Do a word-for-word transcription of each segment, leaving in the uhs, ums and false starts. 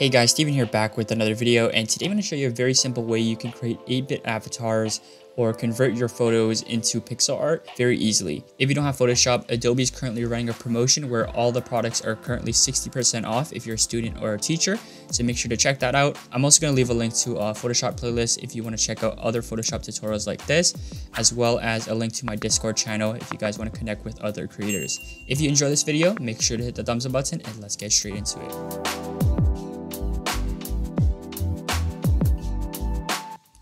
Hey guys, Steven here, back with another video, and today I'm going to show you a very simple way you can create eight bit avatars or convert your photos into pixel art very easily. If you don't have Photoshop, Adobe is currently running a promotion where all the products are currently sixty percent off if you're a student or a teacher, so make sure to check that out. I'm also going to leave a link to a Photoshop playlist if you want to check out other Photoshop tutorials like this, as well as a link to my Discord channel if you guys want to connect with other creators. If you enjoy this video, make sure to hit the thumbs up button and let's get straight into it.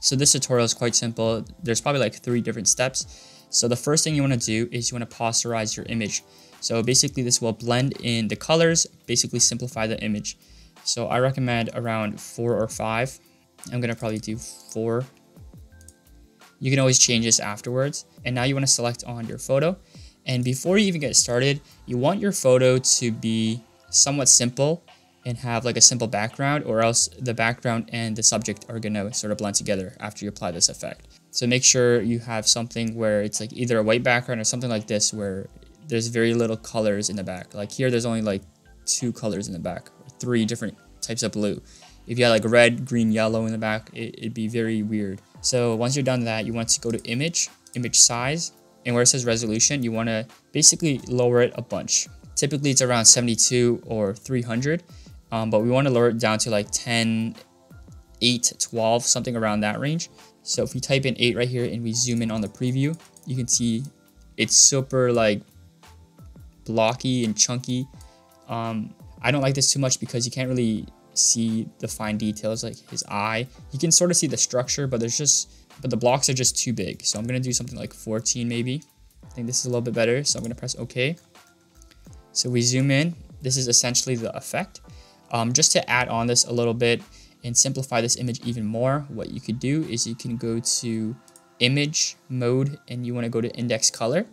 So this tutorial is quite simple. There's probably like three different steps. So the first thing you want to do is you want to posterize your image. So basically this will blend in the colors, basically simplify the image. So I recommend around four or five. I'm going to probably do four. You can always change this afterwards. And now you want to select on your photo. And before you even get started, you want your photo to be somewhat simple and have like a simple background, or else the background and the subject are gonna sort of blend together after you apply this effect. So make sure you have something where it's like either a white background or something like this where there's very little colors in the back. Like here, there's only like two colors in the back, or three different types of blue. If you had like red, green, yellow in the back, it, it'd be very weird. So once you're done that, you want to go to image, image size, and where it says resolution, you wanna basically lower it a bunch. Typically it's around seventy-two or three hundred. Um, but we want to lower it down to like ten, eight, twelve, something around that range. So if we type in eight right here and we zoom in on the preview, you can see it's super like blocky and chunky. Um, I don't like this too much because you can't really see the fine details like his eye. You can sort of see the structure, but there's just, but the blocks are just too big. So I'm going to do something like fourteen maybe. I think this is a little bit better. So I'm going to press OK. So we zoom in. This is essentially the effect. Um, just to add on this a little bit and simplify this image even more, what you could do is you can go to image mode and you want to go to index color.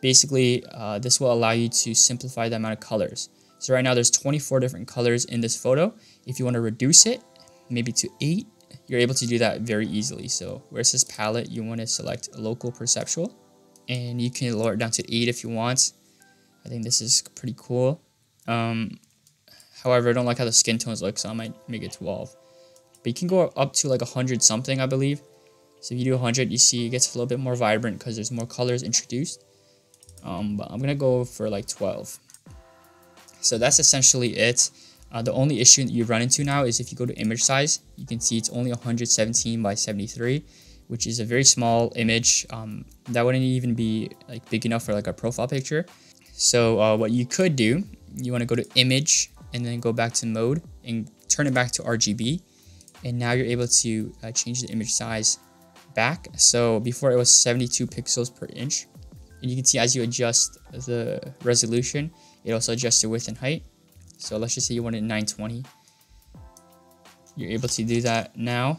Basically, uh, this will allow you to simplify the amount of colors. So right now there's twenty-four different colors in this photo. If you want to reduce it, maybe to eight, you're able to do that very easily. So where it says palette, you want to select local perceptual, and you can lower it down to eight if you want. I think this is pretty cool. Um, However, I don't like how the skin tones look, so I might make it twelve. But you can go up to like one hundred something, I believe. So if you do one hundred, you see it gets a little bit more vibrant because there's more colors introduced. Um, but I'm going to go for like twelve. So that's essentially it. Uh, the only issue that you run into now is if you go to image size, you can see it's only one hundred seventeen by seventy-three, which is a very small image. Um, that wouldn't even be like big enough for like a profile picture. So uh, what you could do, you want to go to image, and then go back to mode and turn it back to R G B. And now you're able to uh, change the image size back. So before it was seventy-two pixels per inch. And you can see as you adjust the resolution, it also adjusts the width and height. So let's just say you want it nine twenty. You're able to do that now.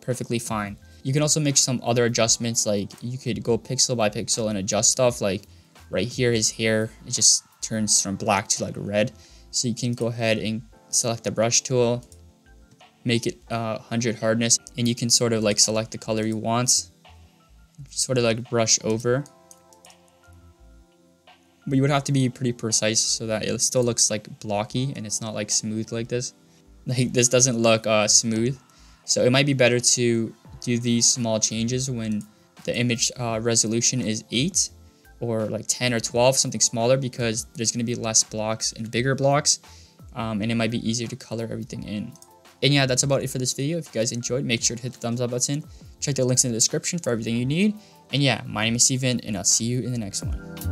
Perfectly fine. You can also make some other adjustments. Like you could go pixel by pixel and adjust stuff. Like right here, his hair, it just turns from black to like red. So you can go ahead and select the brush tool, make it uh, one hundred hardness, and you can sort of like select the color you want, sort of like brush over. But you would have to be pretty precise so that it still looks like blocky and it's not like smooth like this. Like this doesn't look uh, smooth. So it might be better to do these small changes when the image uh, resolution is eight. Or like ten or twelve, something smaller, because there's going to be less blocks and bigger blocks, um, and it might be easier to color everything in. And yeah, that's about it for this video. If you guys enjoyed, make sure to hit the thumbs up button. Check the links in the description for everything you need. And yeah, my name is Steven, and I'll see you in the next one.